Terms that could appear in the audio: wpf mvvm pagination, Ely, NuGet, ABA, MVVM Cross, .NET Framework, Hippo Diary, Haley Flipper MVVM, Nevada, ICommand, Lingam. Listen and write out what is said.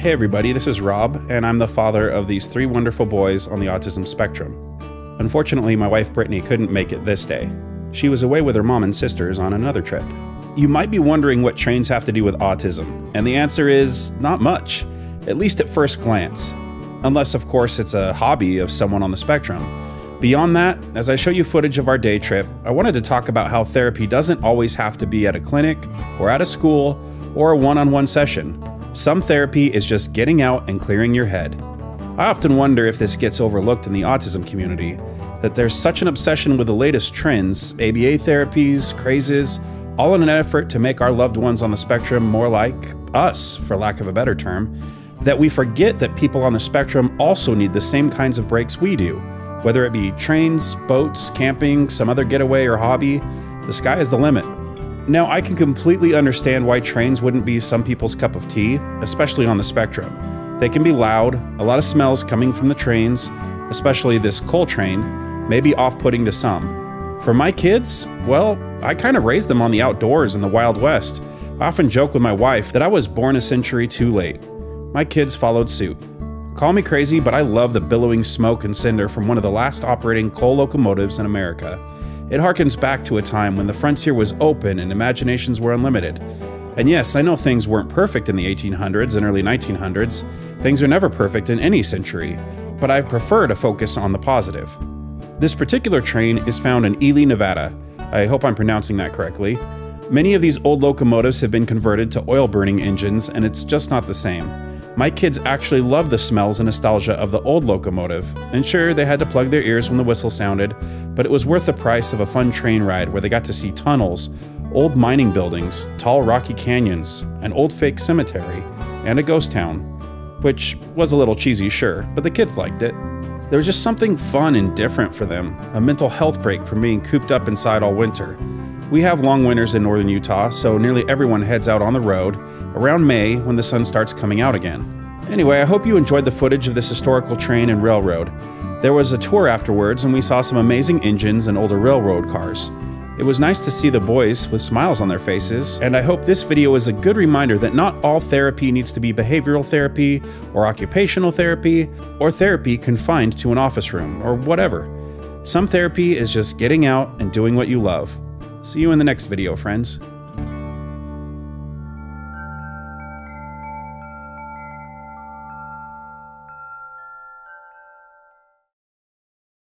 Hey everybody, this is Rob, and I'm the father of these three wonderful boys on the autism spectrum. Unfortunately, my wife Brittany couldn't make it this day. She was away with her mom and sisters on another trip. You might be wondering what trains have to do with autism, and the answer is not much, at least at first glance. Unless, of course, it's a hobby of someone on the spectrum. Beyond that, as I show you footage of our day trip, I wanted to talk about how therapy doesn't always have to be at a clinic, or at a school, or a one-on-one session. Some therapy is just getting out and clearing your head. I often wonder if this gets overlooked in the autism community, that there's such an obsession with the latest trends, ABA therapies, crazes, all in an effort to make our loved ones on the spectrum more like us, for lack of a better term, that we forget that people on the spectrum also need the same kinds of breaks we do. Whether it be trains, boats, camping, some other getaway or hobby, the sky is the limit. Now, I can completely understand why trains wouldn't be some people's cup of tea, especially on the spectrum. They can be loud, a lot of smells coming from the trains, especially this coal train, may be off-putting to some. For my kids, well, I kind of raised them on the outdoors in the Wild West. I often joke with my wife that I was born a century too late. My kids followed suit. Call me crazy, but I love the billowing smoke and cinder from one of the last operating coal locomotives in America. It harkens back to a time when the frontier was open and imaginations were unlimited. And yes, I know things weren't perfect in the 1800s and early 1900s. Things are never perfect in any century, but I prefer to focus on the positive. This particular train is found in Ely, Nevada. I hope I'm pronouncing that correctly. Many of these old locomotives have been converted to oil-burning engines, and it's just not the same. My kids actually love the smells and nostalgia of the old locomotive, and sure, they had to plug their ears when the whistle sounded, but it was worth the price of a fun train ride where they got to see tunnels, old mining buildings, tall rocky canyons, an old fake cemetery, and a ghost town. Which was a little cheesy, sure, but the kids liked it. There was just something fun and different for them, a mental health break from being cooped up inside all winter. We have long winters in northern Utah, so nearly everyone heads out on the road around May when the sun starts coming out again. Anyway, I hope you enjoyed the footage of this historical train and railroad. There was a tour afterwards and we saw some amazing engines and older railroad cars. It was nice to see the boys with smiles on their faces, and I hope this video is a good reminder that not all therapy needs to be behavioral therapy or occupational therapy or therapy confined to an office room or whatever. Some therapy is just getting out and doing what you love. See you in the next video, friends.